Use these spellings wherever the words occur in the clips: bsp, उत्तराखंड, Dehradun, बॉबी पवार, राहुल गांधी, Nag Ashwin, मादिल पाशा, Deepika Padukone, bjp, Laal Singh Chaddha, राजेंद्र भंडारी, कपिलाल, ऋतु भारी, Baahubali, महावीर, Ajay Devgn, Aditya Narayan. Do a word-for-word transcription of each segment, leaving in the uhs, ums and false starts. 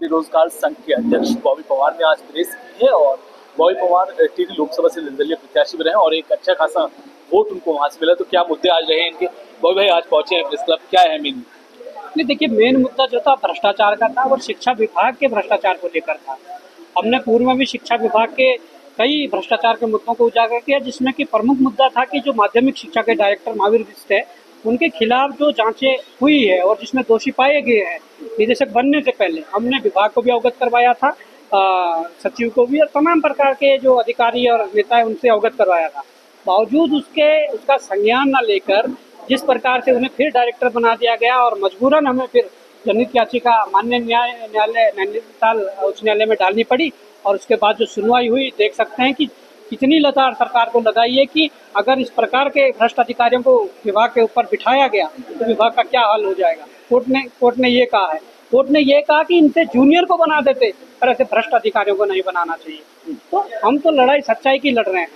बेरोजगार संघ के अध्यक्ष बॉबी पवार ने आज प्रेस की है और बॉबी पवार टीटी लोकसभा से निर्दलीय प्रत्याशी भी रहे और एक अच्छा खासा वोट उनको वहाँ से मिला। तो क्या मुद्दे आज रहे हैं इनके? बॉबी भाई आज पहुंचे हैं प्रेस क्लब, क्या है मेन? नहीं देखिए, मेन मुद्दा जो था भ्रष्टाचार का था और शिक्षा विभाग के भ्रष्टाचार को लेकर था। हमने पूर्व में भी शिक्षा विभाग के कई भ्रष्टाचार के मुद्दों को उजागर किया, जिसमें कि प्रमुख मुद्दा था कि जो माध्यमिक शिक्षा के डायरेक्टर महावीर है उनके खिलाफ जो जांचें हुई है और जिसमें दोषी पाए गए हैं निदेशक बनने से पहले। हमने विभाग को भी अवगत करवाया था, आ, सचिव को भी और तमाम प्रकार के जो अधिकारी और नेता है उनसे अवगत करवाया था। बावजूद उसके उसका संज्ञान न लेकर जिस प्रकार से उन्हें फिर डायरेक्टर बना दिया गया और मजबूरन हमें फिर जनहित याचिका माननीय न्याय न्यायालय नैनीताल उच्च न्यायालय में डालनी पड़ी। और उसके बाद जो सुनवाई हुई, देख सकते हैं कि कितनी लगातार सरकार को लगाई है कि अगर इस प्रकार के भ्रष्ट अधिकारियों को विभाग के ऊपर बिठाया गया तो विभाग का क्या हाल हो जाएगा। कोर्ट ने कोर्ट ने ये कहा है, कोर्ट ने ये कहा कि इनसे जूनियर को बना देते पर ऐसे भ्रष्ट अधिकारियों को नहीं बनाना चाहिए। तो हम तो लड़ाई सच्चाई की लड़ रहे हैं,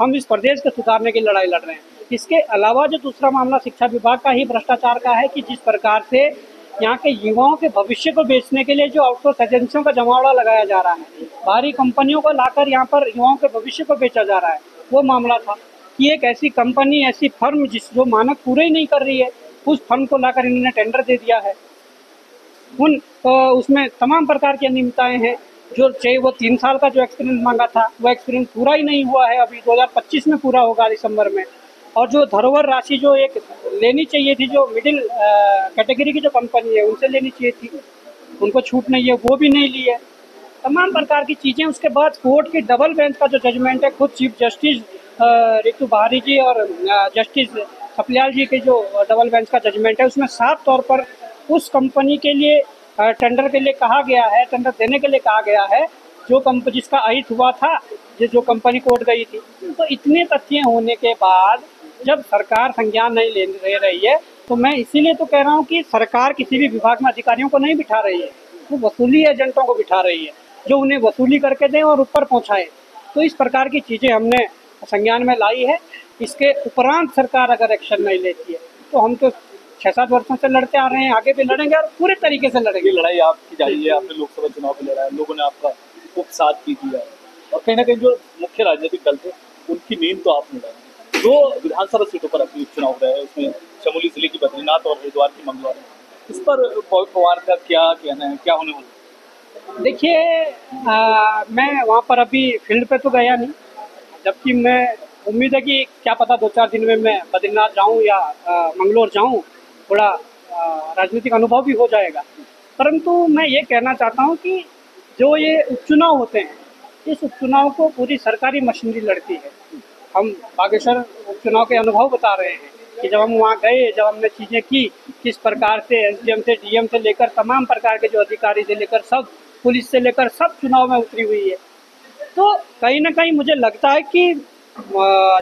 हम इस प्रदेश को सुधारने की लड़ाई लड़ रहे हैं। इसके अलावा जो दूसरा मामला शिक्षा विभाग का ही भ्रष्टाचार का है कि जिस प्रकार से यहाँ के युवाओं के भविष्य को बेचने के लिए जो आउटसोर्स एजेंसियों का जमावड़ा लगाया जा रहा है, बाहरी कंपनियों को लाकर यहाँ पर युवाओं के भविष्य को बेचा जा रहा है। वो मामला था कि एक ऐसी कंपनी, ऐसी फर्म जिस जो मानक पूरे ही नहीं कर रही है, उस फर्म को लाकर इन्होंने टेंडर दे दिया है। उन उसमें तमाम प्रकार की अनियमितताएँ हैं, जो चाहे वो तीन साल का जो एक्सपीरियंस मांगा था वो एक्सपीरियंस पूरा ही नहीं हुआ है, अभी दो हज़ार पच्चीस में पूरा होगा दिसंबर में। और जो धरोहर राशि जो एक लेनी चाहिए थी, जो मिडिल कैटेगरी की जो कंपनी है उनसे लेनी चाहिए थी, उनको छूट नहीं है, वो भी नहीं ली है, तमाम प्रकार की चीज़ें। उसके बाद कोर्ट की डबल बेंच का जो जजमेंट है, खुद चीफ जस्टिस ऋतु भारी जी और जस्टिस कपिलाल जी के जो डबल बेंच का जजमेंट है, उसमें साफ तौर पर उस कंपनी के लिए टेंडर के लिए कहा गया है, टेंडर देने के लिए कहा गया है जो कंप जिसका अहित हुआ था, जो कंपनी कोर्ट गई थी। तो इतने तथ्य होने के बाद जब सरकार संज्ञान नहीं ले, ले रही है, तो मैं इसीलिए तो कह रहा हूँ कि सरकार किसी भी विभाग में अधिकारियों को नहीं बिठा रही है, वो तो वसूली एजेंटों को बिठा रही है जो उन्हें वसूली करके दें और ऊपर पहुँचाए। तो इस प्रकार की चीज़ें हमने संज्ञान में लाई है। इसके उपरांत सरकार अगर एक्शन नहीं लेती है तो हम तो छः सात वर्षों से लड़ते आ रहे हैं, आगे भी लड़ेंगे और पूरे तरीके से लड़ेंगे। लड़ाई आपकी जारी है, आपने लोकसभा चुनाव में लड़ा है, लोगों ने आपका खूब साथ भी दिया है और कहीं ना कहीं जो मुख्य राजनीतिक दल थे उनकी नींद तो आपने लड़ाई। दो विधानसभा सीटों पर अभी उपचुनाव हुआ है, उसमें चमोली जिले की बद्रीनाथ और हरिद्वार की मंगलौर, इस पर बॉबी पवार का क्या कहना है, क्या होने वाला? देखिए, मैं वहाँ पर अभी फील्ड पे तो गया नहीं, जबकि मैं उम्मीद है कि क्या पता दो चार दिन में मैं बद्रीनाथ जाऊँ या मंगलौर जाऊँ, थोड़ा राजनीतिक अनुभव भी हो जाएगा। परंतु मैं ये कहना चाहता हूँ कि जो ये उपचुनाव होते हैं, इस उपचुनाव को पूरी सरकारी मशीनरी लड़ती है। हम बागेश्वर उपचुनाव के अनुभव बता रहे हैं कि जब हम वहाँ गए, जब हमने चीज़ें की, किस प्रकार से एसडीएम से डीएम से लेकर तमाम प्रकार के जो अधिकारी से लेकर सब, पुलिस से लेकर सब चुनाव में उतरी हुई है। तो कहीं ना कहीं मुझे लगता है कि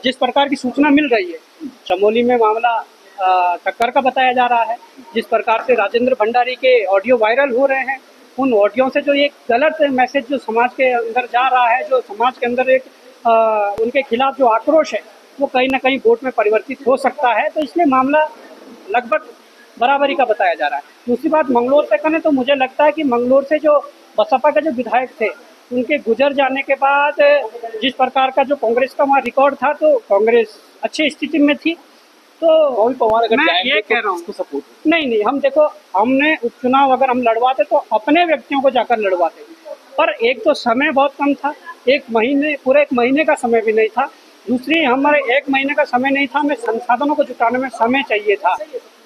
जिस प्रकार की सूचना मिल रही है, चमोली में मामला टक्कर का बताया जा रहा है, जिस प्रकार से राजेंद्र भंडारी के ऑडियो वायरल हो रहे हैं, उन ऑडियो से जो एक गलत मैसेज जो समाज के अंदर जा रहा है, जो समाज के अंदर एक आ, उनके खिलाफ जो आक्रोश है वो कहीं ना कहीं वोट में परिवर्तित हो सकता है। तो इसलिए मामला लगभग बराबरी का बताया जा रहा है। दूसरी बात मंगलौर से करें तो मुझे लगता है कि मंगलौर से जो बसपा के जो विधायक थे उनके गुजर जाने के बाद जिस प्रकार का जो कांग्रेस का वहाँ रिकॉर्ड था, तो कांग्रेस अच्छी स्थिति में थी। तो बॉबी पवार अगर मैं ये कह रहा हूँ सपोर्ट नहीं नहीं हम देखो, हमने उपचुनाव अगर हम लड़वाते तो अपने व्यक्तियों को जाकर लड़वाते, पर एक तो समय बहुत कम था, एक महीने पूरा एक महीने का समय भी नहीं था। दूसरी, हमारे एक महीने का समय नहीं था, हमें संसाधनों को जुटाने में समय चाहिए था,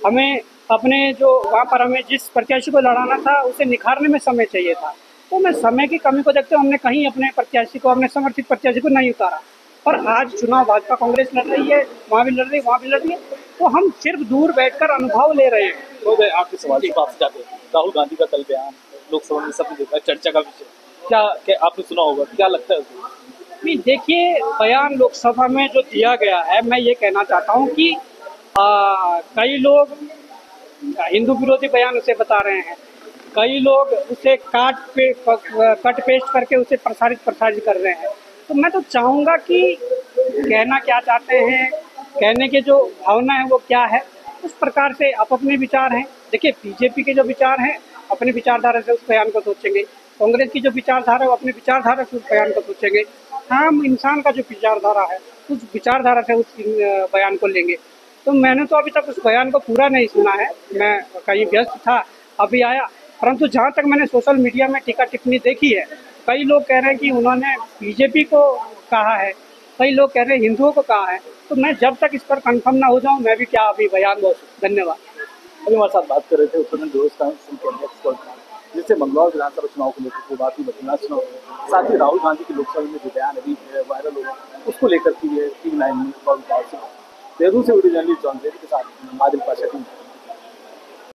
हमें अपने जो वहाँ पर हमें जिस प्रत्याशी को लड़ाना था उसे निखारने में समय चाहिए था। तो मैं समय की कमी को देखते हुए हमने कहीं अपने प्रत्याशी को, अपने समर्थित प्रत्याशी को नहीं उतारा। पर आज चुनाव भाजपा कांग्रेस लड़ रही है, वहाँ भी लड़ रही है, वहाँ भी लड़ रही है, तो हम सिर्फ दूर बैठ कर अनुभव ले रहे हैं। तो भाई आपके सवाल वापस जाते हैं, राहुल गांधी का कल बयान लोकसभा में सबने देखा, चर्चा का विषय, क्या क्या आपने सुना होगा, क्या लगता है? नहीं देखिए, बयान लोकसभा में जो दिया गया है, मैं ये कहना चाहता हूँ कि आ, कई लोग हिंदू विरोधी बयान उसे बता रहे हैं, कई लोग उसे काट पे कट पेस्ट करके उसे प्रसारित प्रसारित कर रहे हैं। तो मैं तो चाहूँगा कि कहना क्या चाहते हैं, कहने की जो भावना है वो क्या है, उस प्रकार से आप अपने विचार हैं। देखिए, बीजेपी के जो विचार हैं अपने विचारधारा से उस बयान को सोचेंगे, कांग्रेस की जो विचारधारा है वो अपने विचारधारा से उस बयान को सोचेंगे, आम इंसान का जो विचारधारा है उस विचारधारा से उस बयान को लेंगे। तो मैंने तो अभी तक उस बयान को पूरा नहीं सुना है, मैं कहीं व्यस्त था अभी आया, परंतु जहाँ तक मैंने सोशल मीडिया में टीका टिप्पणी देखी है, कई लोग कह रहे हैं कि उन्होंने बीजेपी को कहा है, कई लोग कह रहे हैं हिंदुओं को कहा है, तो मैं जब तक इस पर कंफर्म ना हो जाऊं मैं भी क्या अभी बयान दो। धन्यवाद। अभी हमारे साथ बात कर रहे थे उत्तराखंड जिससे बंगाल विधानसभा चुनाव को लेकर कोई बात नहीं, साथ ही राहुल गांधी के लोकसभा में जो बयान अभी वायरल हुआ उसको लेकर की है तीन लाइन में। देहरादून से वीडियो जर्नलिस्ट जॉन के साथ मादिल पाशा।